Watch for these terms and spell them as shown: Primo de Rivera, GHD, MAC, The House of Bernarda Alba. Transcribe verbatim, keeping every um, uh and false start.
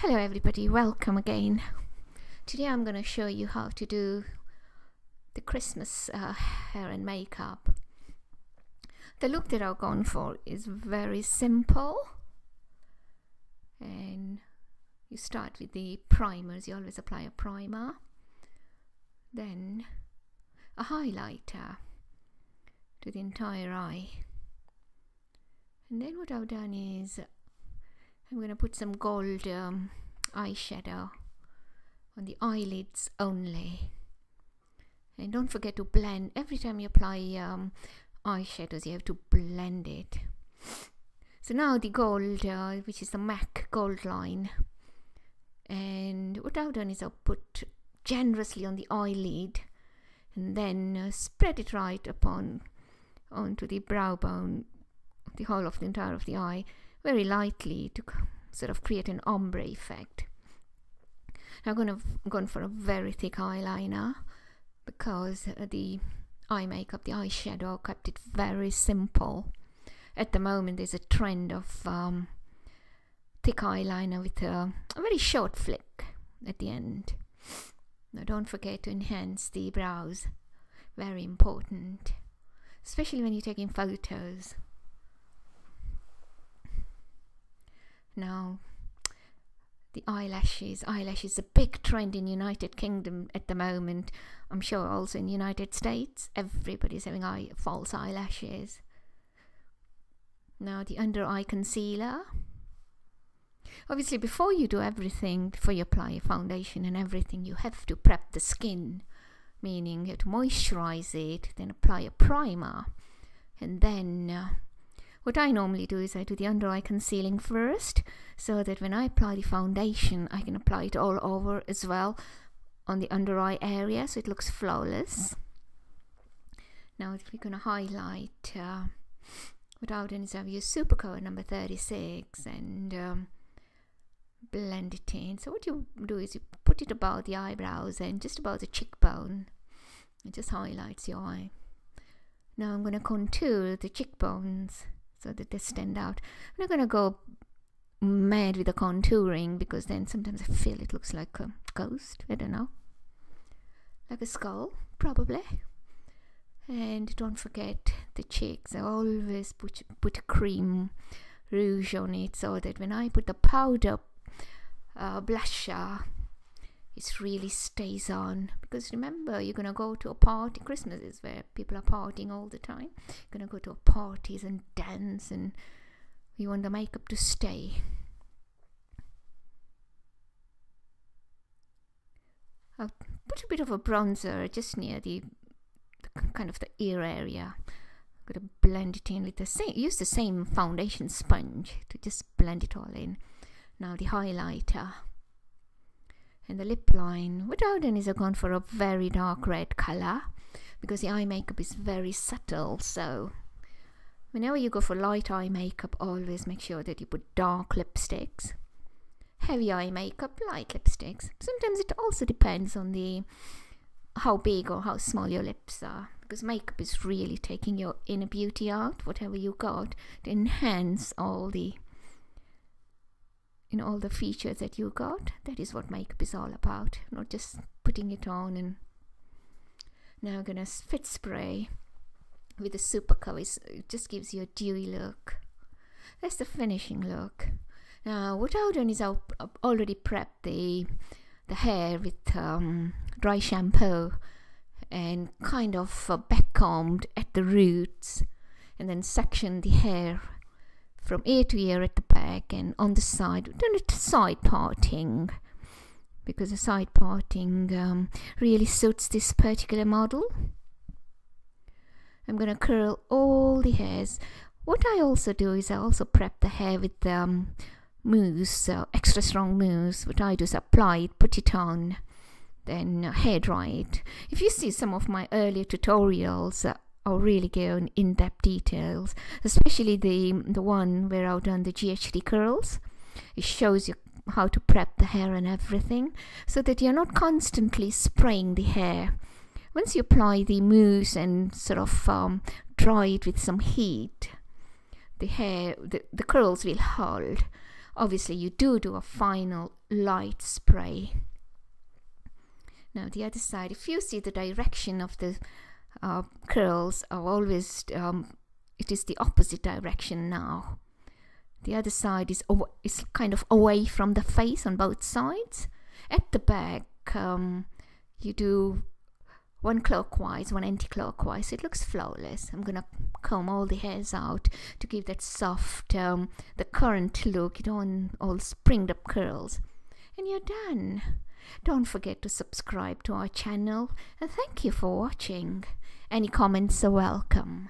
Hello everybody, welcome again. Today I'm going to show you how to do the Christmas uh, hair and makeup. The look that I've gone for is very simple, and you start with the primers. You always apply a primer, then a highlighter to the entire eye, and then what I've done is I'm going to put some gold um, eyeshadow on the eyelids only. And don't forget to blend. Every time you apply um, eyeshadows, you have to blend it. So now the gold, uh, which is the MAC gold line. And what I've done is I'll put generously on the eyelid and then uh, spread it right upon onto the brow bone, the whole of the entire of the eye, very lightly to sort of create an ombre effect. Now I'm going to go for a very thick eyeliner because the eye makeup, the eyeshadow, kept it very simple. At the moment there's a trend of um, thick eyeliner with a, a very short flick at the end. Now don't forget to enhance the brows, very important, especially when you're taking photos. Now, the eyelashes. Eyelashes is a big trend in United Kingdom at the moment. I'm sure also in United States, everybody's having eye, false eyelashes. Now, the under-eye concealer. Obviously, before you do everything, before you apply your foundation and everything, you have to prep the skin, meaning you have to moisturize it, then apply a primer, and then... Uh, What I normally do is I do the under eye concealing first, so that when I apply the foundation, I can apply it all over as well on the under eye area, so it looks flawless. Now if we're going to highlight, uh, what I've done is I've used Supercoat number thirty-six and um, blend it in. So what you do is you put it about the eyebrows and just about the cheekbone. It just highlights your eye. Now I'm going to contour the cheekbones so that they stand out. I'm not going to go mad with the contouring, because then sometimes I feel it looks like a ghost, I don't know, like a skull probably. And don't forget the cheeks. I always put, put cream rouge on it, so that when I put the powder uh, blusher, it really stays on. Because remember, you're going to go to a party. Christmas is where people are partying all the time. You're going to go to a parties and dance, and you want the makeup to stay. I'll put a bit of a bronzer just near the, the kind of the ear area. I'm going to blend it in with the same, use the same foundation sponge to just blend it all in. Now the highlighter. And the lip line, what I've done is I've gone for a very dark red colour, because the eye makeup is very subtle. So whenever you go for light eye makeup, always make sure that you put dark lipsticks. Heavy eye makeup, light lipsticks. Sometimes it also depends on the how big or how small your lips are, because makeup is really taking your inner beauty out, whatever you got, to enhance all the in all the features that you got. That is what makeup is all about, not just putting it on. And now I'm gonna fit spray with the super cover. It just gives you a dewy look. That's the finishing look. Now what I've done is I've already prepped the the hair with um, dry shampoo and kind of uh, backcombed at the roots, and then sectioned the hair from ear to ear at the back and on the side. We've done a side parting, because the side parting um, really suits this particular model. I'm going to curl all the hairs. What I also do is I also prep the hair with um, mousse, so extra strong mousse. What I do is apply it, put it on, then uh, hair dry it. If you see some of my earlier tutorials, uh, I'll really go in in-depth details, especially the the one where I've done the G H D curls. It shows you how to prep the hair and everything, so that you're not constantly spraying the hair. Once you apply the mousse and sort of um, dry it with some heat, the hair, the, the curls will hold. Obviously you do do a final light spray. Now the other side, if you see the direction of the uh, curls are always, um, it is the opposite direction now. The other side is, is kind of away from the face on both sides. At the back, um, you do one clockwise, one anti-clockwise. It looks flawless. I'm gonna comb all the hairs out to give that soft, um, the current look. You don't all springed up curls. And you're done. Don't forget to subscribe to our channel, and thank you for watching. Any comments are welcome.